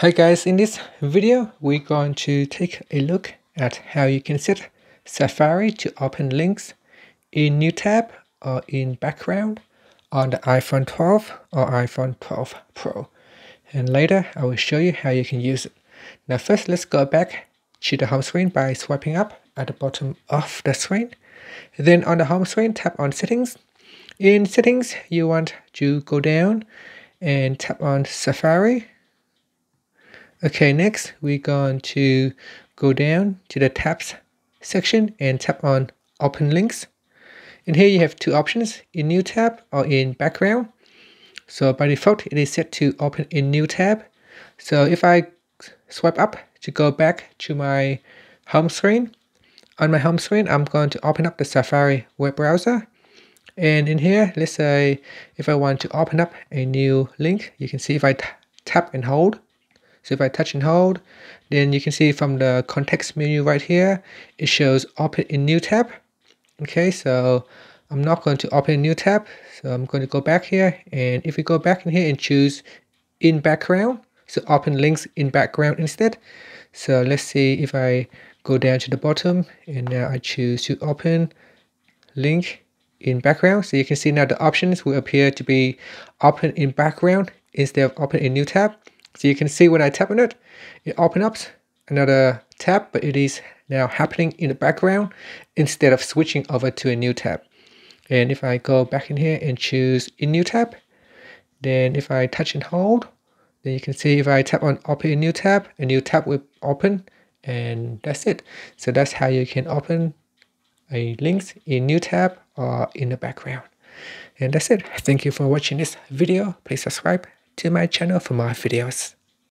Hi guys, in this video we're going to take a look at how you can set Safari to open links in new tab or in background on the iPhone 12 or iPhone 12 Pro. And later I will show you how you can use it. Now first let's go back to the home screen by swiping up at the bottom of the screen. Then on the home screen tap on settings. In settings you want to go down and tap on Safari. Okay, next we're going to go down to the tabs section and tap on open links. And here you have two options, in new tab or in background. So by default it is set to open in new tab. So if I swipe up to go back to my home screen, on my home screen I'm going to open up the Safari web browser. And in here, let's say if I want to open up a new link, you can see if I tap and hold. So if I touch and hold, then you can see from the context menu right here, it shows open in new tab. Okay, so I'm not going to open a new tab. So I'm going to go back here. And if we go back in here and choose in background, so open links in background instead. So let's see if I go down to the bottom and now I choose to open link in background. So you can see now the options will appear to be open in background instead of open in new tab. So you can see when I tap on it, it opens up another tab, but it is now happening in the background instead of switching over to a new tab. And if I go back in here and choose in new tab, then if I touch and hold, then you can see if I tap on open in new tab, a new tab will open, and that's it. So that's how you can open a links in new tab or in the background. And that's it. Thank you for watching this video. Please subscribe to my channel for more videos.